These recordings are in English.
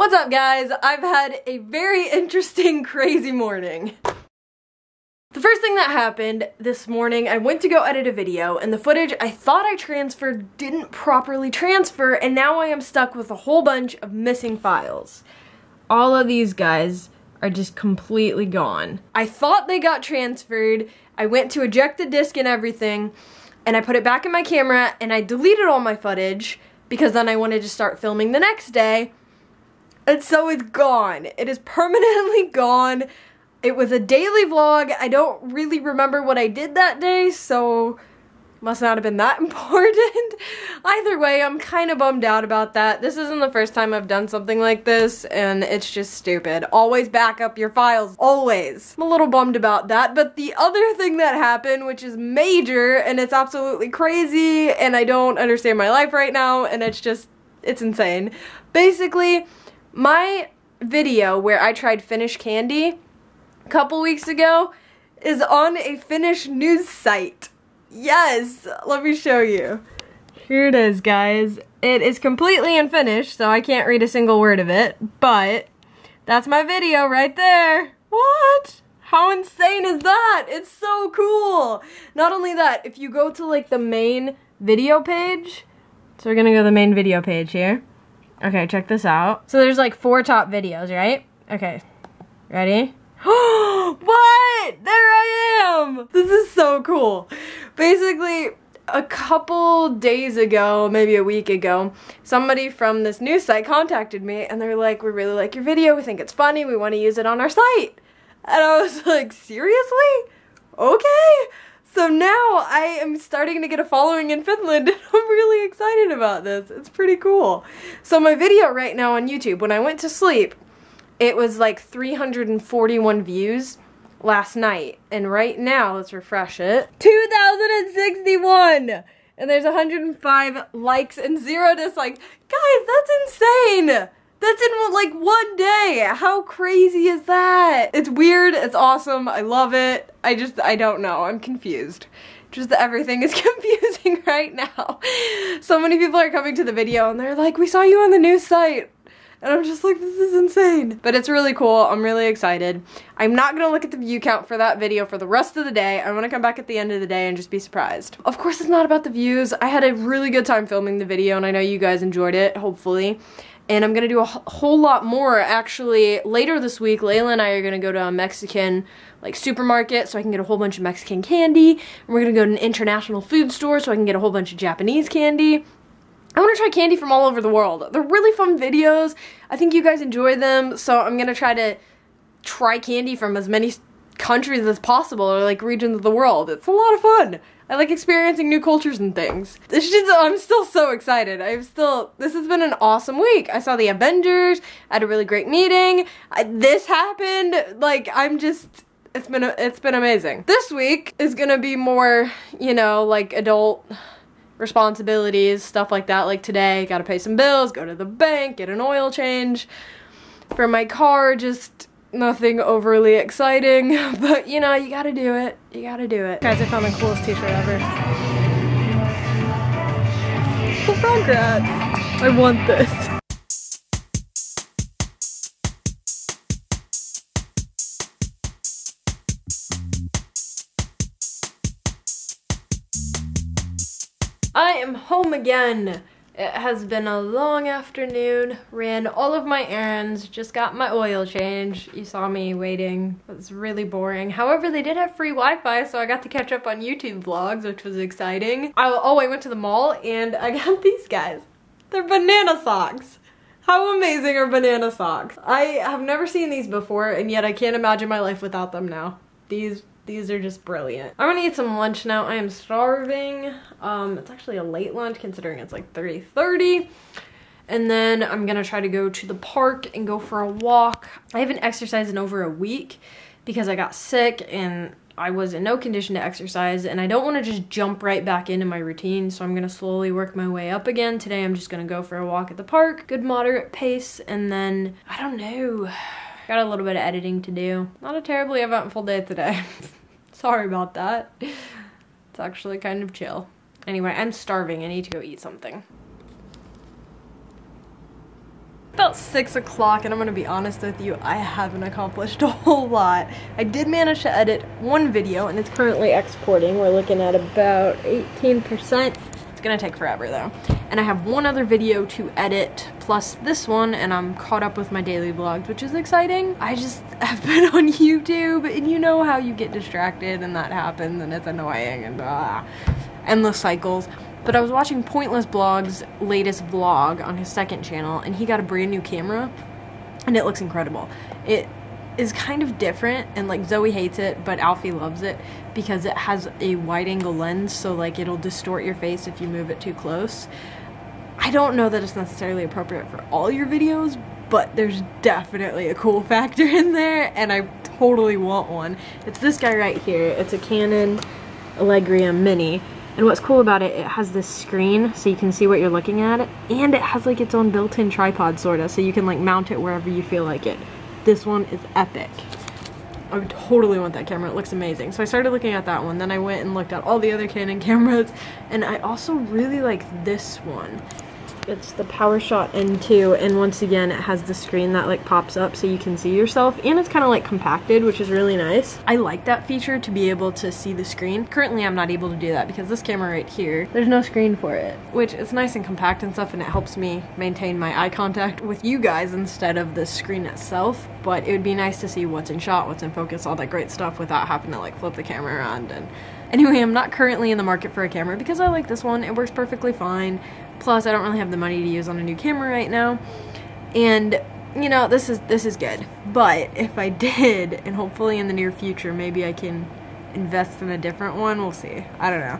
What's up, guys? I've had a very interesting, crazy morning. The first thing that happened this morning, I went to go edit a video, and the footage I thought I transferred didn't properly transfer, and now I am stuck with a whole bunch of missing files. All of these guys are just completely gone. I thought they got transferred. I went to eject the disc and everything, and I put it back in my camera, and I deleted all my footage, because then I wanted to start filming the next day, and so it's gone. It is permanently gone. It was a daily vlog. I don't really remember what I did that day, so must not have been that important. Either way, I'm kind of bummed out about that. This isn't the first time I've done something like this, and it's just stupid. Always back up your files, always. I'm a little bummed about that, but the other thing that happened, which is major, and it's absolutely crazy, and I don't understand my life right now, and it's insane. Basically, my video where I tried Finnish candy a couple weeks ago is on a Finnish news site. Yes, let me show you. Here it is, guys. It is completely in Finnish, so I can't read a single word of it, but that's my video right there. What? How insane is that? It's so cool. Not only that, if you go to like the main video page, so we're gonna go to the main video page here. Okay, check this out. So there's like 4 top videos, right? Okay, ready? What? There I am! This is so cool. Basically, a couple days ago, maybe a week ago, somebody from this news site contacted me and they're like, we really like your video, we think it's funny, we want to use it on our site. And I was like, seriously? Okay. So now I am starting to get a following in Finland, and I'm really excited about this. It's pretty cool. So my video right now on YouTube, when I went to sleep, it was like 341 views last night, and right now, let's refresh it, 2,061! And there's 105 likes and 0 dislikes. Guys, that's insane! That's in like one day! How crazy is that? It's weird, it's awesome, I love it. I don't know, I'm confused. Just that everything is confusing right now. So many people are coming to the video and they're like, we saw you on the news site. And I'm just like, this is insane. But it's really cool. I'm really excited. I'm not going to look at the view count for that video for the rest of the day. I want to come back at the end of the day and just be surprised. Of course, it's not about the views. I had a really good time filming the video, and I know you guys enjoyed it, hopefully. And I'm going to do a whole lot more, actually. Later this week, Layla and I are going to go to a Mexican supermarket so I can get a whole bunch of Mexican candy. And we're going to go to an international food store so I can get a whole bunch of Japanese candy. I want to try candy from all over the world. They're really fun videos. I think you guys enjoy them, so I'm going to try candy from as many countries as possible, or regions of the world. It's a lot of fun. I like experiencing new cultures and things. It's just, I'm still so excited. This has been an awesome week. I saw the Avengers, I had a really great meeting, this happened, it's been amazing. This week is going to be more, adult responsibilities, stuff like that. Like today, gotta pay some bills, go to the bank, get an oil change for my car, just nothing overly exciting, but you gotta do it, Guys, I found the coolest t-shirt ever. The Rugrats! I want this. I am home again. It has been a long afternoon, ran all of my errands, just got my oil change. You saw me waiting, it was really boring. However, they did have free Wi-Fi, so I got to catch up on YouTube vlogs, which was exciting. I went to the mall and I got these guys. They're banana socks. How amazing are banana socks? I have never seen these before, and yet I can't imagine my life without them now. These are just brilliant. I'm gonna eat some lunch now. I am starving. It's actually a late lunch considering it's like 3:30. And then I'm gonna try to go to the park and go for a walk. I haven't exercised in over a week because I got sick and I was in no condition to exercise, and I don't want to just jump right back into my routine, so I'm gonna slowly work my way up again. Today I'm just gonna go for a walk at the park, good moderate pace, and then I don't know. Got a little bit of editing to do. Not a terribly eventful day today. Sorry about that. It's actually kind of chill. Anyway, I'm starving. I need to go eat something. about 6 o'clock, and I'm gonna be honest with you, I haven't accomplished a whole lot. I did manage to edit one video, and it's currently exporting. We're looking at about 18%. It's gonna take forever though. And I have one other video to edit, plus this one, and I'm caught up with my daily vlogs, which is exciting. I just have been on YouTube, and you know how you get distracted, and that happens, and it's annoying, and endless cycles. But I was watching Pointless Blog's latest vlog on his second channel, and he got a brand new camera, and it looks incredible. It is kind of different, and like Zoe hates it, but Alfie loves it because it has a wide angle lens, so like it'll distort your face if you move it too close. I don't know that it's necessarily appropriate for all your videos, but there's definitely a cool factor in there, and I totally want one. It's this guy right here. It's a Canon Legria Mini. And what's cool about it, it has this screen so you can see what you're looking at, and it has like its own built-in tripod sorta, so you can like mount it wherever you feel like it. This one is epic. I would totally want that camera, it looks amazing. So I started looking at that one, then I went and looked at all the other Canon cameras, and I also really like this one. It's the PowerShot N2, and once again it has the screen that like pops up so you can see yourself, and it's kind of like compacted, which is really nice. I like that feature, to be able to see the screen. Currently I'm not able to do that because this camera right here, there's no screen for it, which is nice and compact and stuff, and it helps me maintain my eye contact with you guys instead of the screen itself. But it would be nice to see what's in shot, what's in focus, all that great stuff without having to like flip the camera around. And anyway, I'm not currently in the market for a camera because I like this one, it works perfectly fine. Plus, I don't really have the money to use on a new camera right now, and you know, this is good. But if I did, and hopefully in the near future, maybe I can invest in a different one. We'll see. I don't know.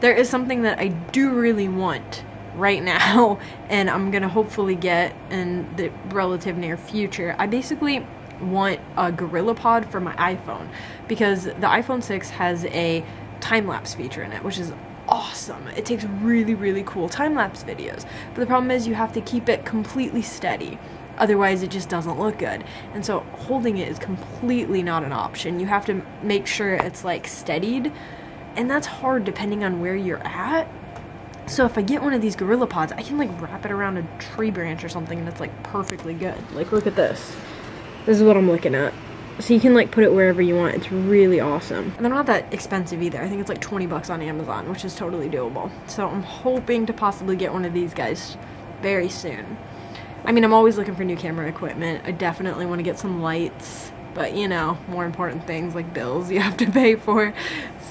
There is something that I do really want right now, and I'm gonna hopefully get in the relative near future. I basically want a GorillaPod for my iPhone because the iPhone 6 has a time-lapse feature in it, which is awesome. It takes really cool time-lapse videos, but the problem is you have to keep it completely steady, otherwise it just doesn't look good. And so holding it is completely not an option. You have to make sure it's like steadied, and that's hard depending on where you're at. So if I get one of these GorillaPods, I can like wrap it around a tree branch or something, and it's like perfectly good. Like, look at this. This is what I'm looking at. So you can like put it wherever you want. It's really awesome. And they're not that expensive either. I think it's like 20 bucks on Amazon, which is totally doable. So I'm hoping to possibly get one of these guys very soon. I mean, I'm always looking for new camera equipment. I definitely want to get some lights, but you know, more important things like bills you have to pay for.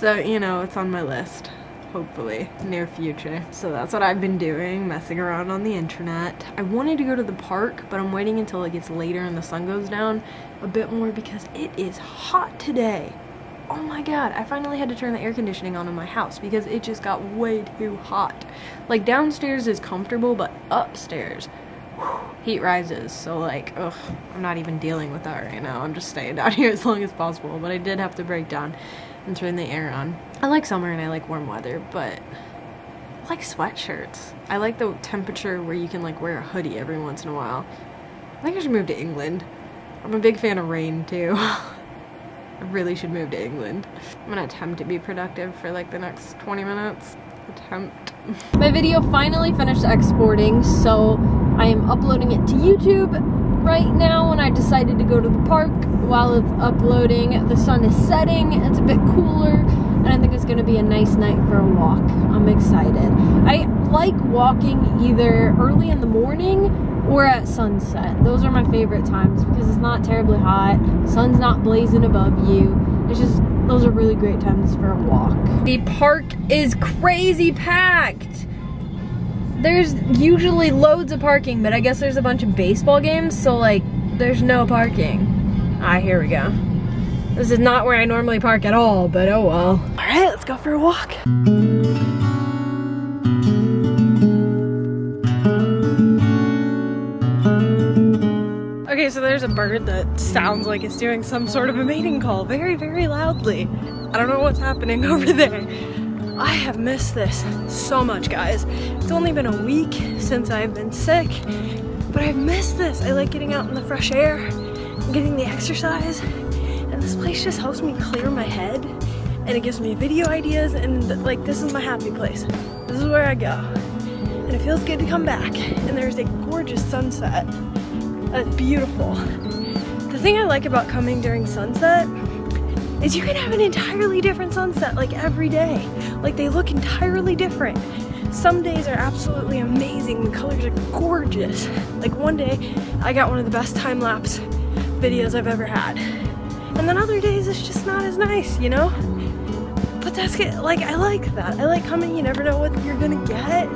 So, you know, it's on my list, hopefully, near future. So that's what I've been doing, messing around on the internet. I wanted to go to the park, but I'm waiting until it gets later and the sun goes down a bit more because it is hot today. Oh my god, I finally had to turn the air conditioning on in my house because it just got way too hot. Like, downstairs is comfortable, but upstairs, whew, heat rises. So like, ugh, I'm not even dealing with that right now. I'm just staying down here as long as possible, but I did have to break down and turn the air on. I like summer and I like warm weather, but I like sweatshirts. I like the temperature where you can like wear a hoodie every once in a while. I think I should move to England. I'm a big fan of rain too. I really should move to England. I'm gonna attempt to be productive for like the next 20 minutes. Attempt. My video finally finished exporting, so I am uploading it to YouTube right now, and I decided to go to the park while it's uploading. The sun is setting, it's a bit cooler, and I think it's gonna be a nice night for a walk. I'm excited. I like walking either early in the morning or at sunset. Those are my favorite times because it's not terribly hot, sun's not blazing above you. It's just, those are really great times for a walk. The park is crazy packed. There's usually loads of parking, but I guess there's a bunch of baseball games, so like, there's no parking. Ah, here we go. This is not where I normally park at all, but oh well. All right, let's go for a walk. Okay, so there's a bird that sounds like it's doing some sort of a mating call very loudly. I don't know what's happening over there. I have missed this so much, guys. It's only been a week since I've been sick, but I've missed this. I like getting out in the fresh air and getting the exercise, and this place just helps me clear my head, and it gives me video ideas, and like, this is my happy place. This is where I go, and it feels good to come back, and there's a gorgeous sunset. That's beautiful. The thing I like about coming during sunset is you can have an entirely different sunset, like every day. Like they look entirely different. Some days are absolutely amazing. The colors are gorgeous. Like one day I got one of the best time-lapse videos I've ever had. And then other days it's just not as nice, you know? But that's good. Like I like that. I like coming, you never know what you're gonna get.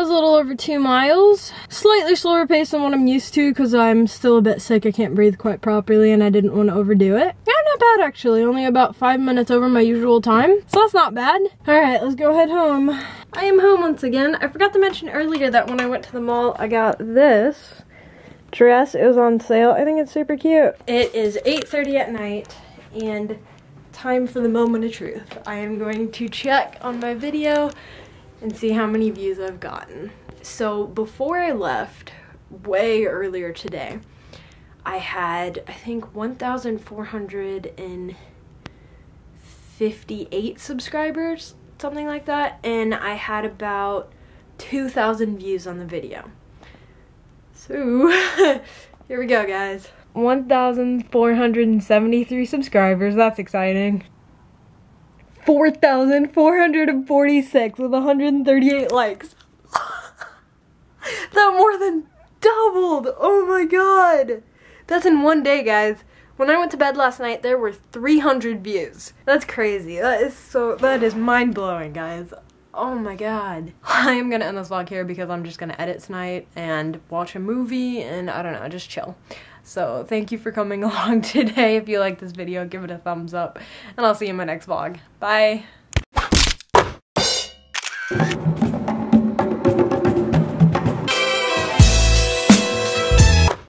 A little over 2 miles. Slightly slower pace than what I'm used to because I'm still a bit sick. I can't breathe quite properly and I didn't want to overdo it. Yeah, not bad actually. Only about 5 minutes over my usual time. So that's not bad. Alright, let's go head home. I am home once again. I forgot to mention earlier that when I went to the mall, I got this dress. It was on sale. I think it's super cute. It is 8:30 at night and time for the moment of truth. I am going to check on my video and see how many views I've gotten. So before I left, way earlier today, I had, I think, 1,458 subscribers, something like that, and I had about 2,000 views on the video. So, here we go, guys. 1,473 subscribers, that's exciting. 4,446 with 138 likes. That more than doubled. Oh my god. That's in one day, guys. When I went to bed last night, there were 300 views. That's crazy. That is mind-blowing, guys. Oh my god. I am gonna end this vlog here because I'm just gonna edit tonight and watch a movie and I don't know, just chill. So thank you for coming along today. If you like this video, give it a thumbs up, and I'll see you in my next vlog. Bye!